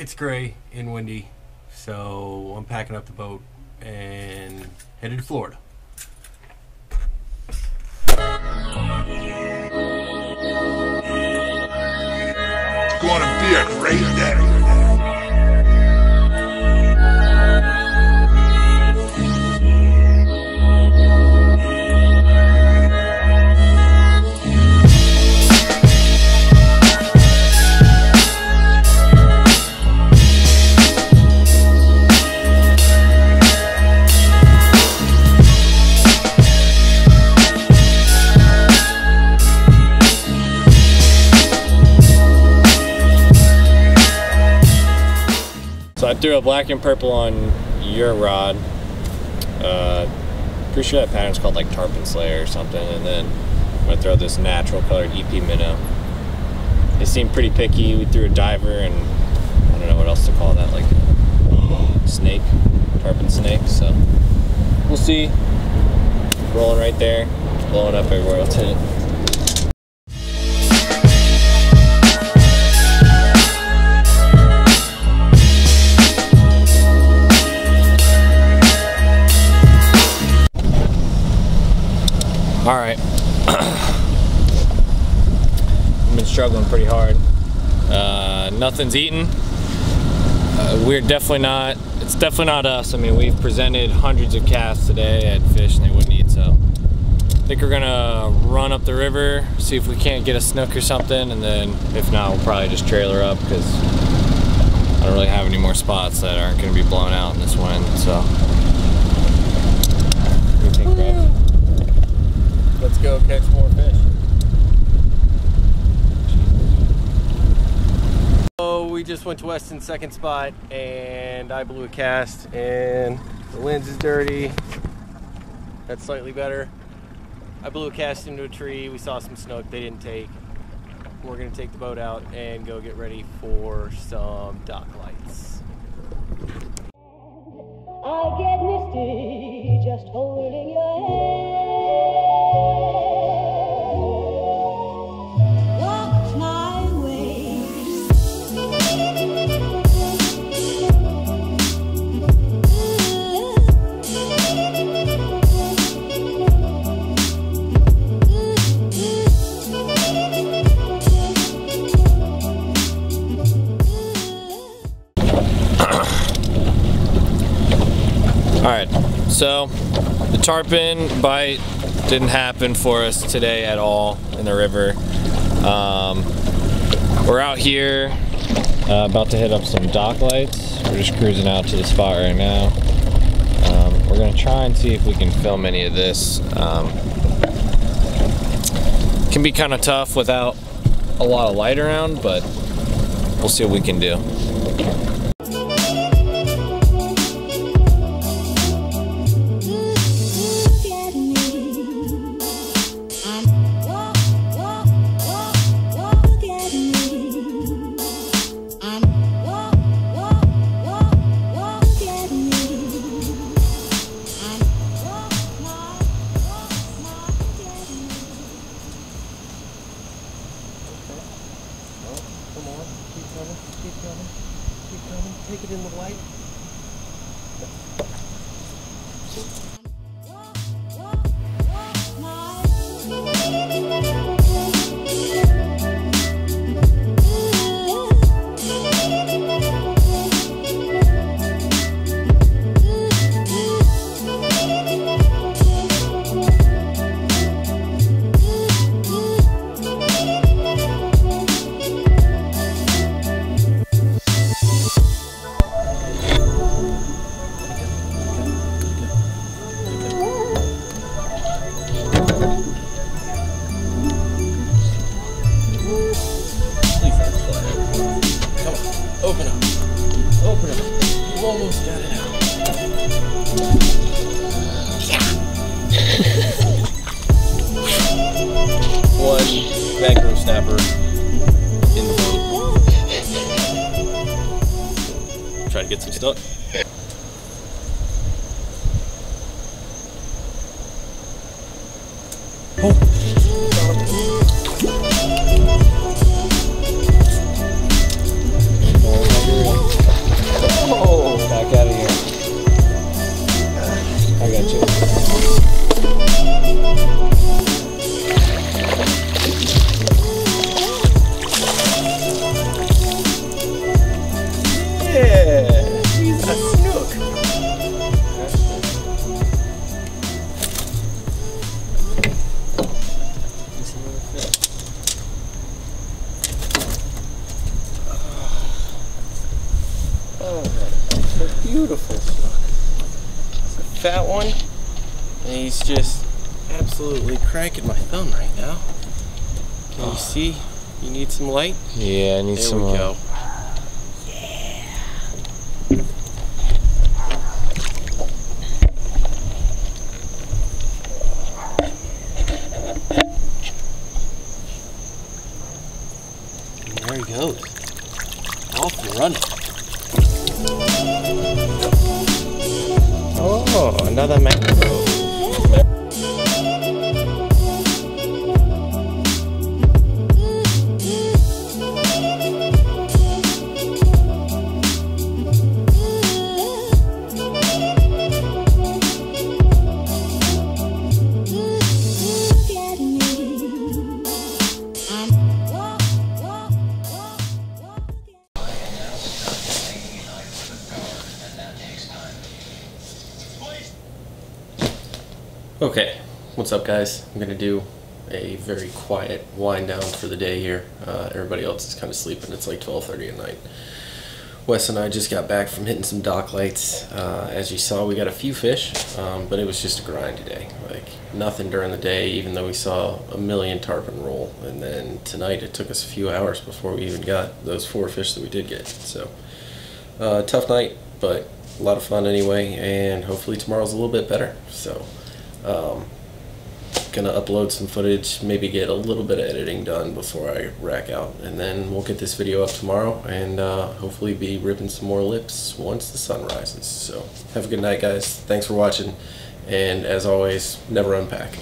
It's gray and windy, so I'm packing up the boat and headed to Florida. It's going to be a great day. I threw a black and purple on your rod. Pretty sure that pattern's called like Tarpon Slayer or something, and then I'm gonna throw this natural colored EP minnow. It seemed pretty picky. We threw a diver and I don't know what else to call that, like snake, tarpon snake, so we'll see. Rolling right there, blowing up everywhere with it. All right, I've been struggling pretty hard. Nothing's eating. It's definitely not us. I mean, we've presented hundreds of casts today at fish and they wouldn't eat, so I think we're gonna run up the river, see if we can't get a snook or something, and then if not, we'll probably just trailer up because I don't really have any more spots that aren't gonna be blown out in this wind, so. What do you think, Rob? Let's go catch more fish. So we just went to Weston's second spot and I blew a cast and the lens is dirty. That's slightly better. I blew a cast into a tree. We saw some snook they didn't take. We're gonna take the boat out and go get ready for some dock lights. I get misty just holding your hand. Alright, so the tarpon bite didn't happen for us today at all in the river. We're out here about to hit up some dock lights. We're just cruising out to the spot right now. We're going to try and see if we can film any of this. It can be kind of tough without a lot of light around, but we'll see what we can do. Keep coming, take it in the light. Almost got it out. Yeah. One macro snapper in the boat. Try to get some stuck. Oh. beautiful snook. It's a fat one, and he's just absolutely cranking my thumb right now. Can you see? You need some light? Yeah, I need some light. There we go. There he goes. Off and running. Oh, another mangrove. Okay, what's up guys? I'm gonna do a very quiet wind down for the day here. Everybody else is kind of sleeping. It's like 12:30 at night. Wes and I just got back from hitting some dock lights. As you saw, we got a few fish, but it was just a grind today. Like nothing during the day, even though we saw a million tarpon roll. And then tonight it took us a few hours before we even got those 4 fish that we did get. So tough night, but a lot of fun anyway, and hopefully tomorrow's a little bit better. So gonna upload some footage, maybe get a little bit of editing done before I rack out, and then we'll get this video up tomorrow and hopefully be ripping some more lips once the sun rises. So have a good night guys, thanks for watching, and as always, never unpack.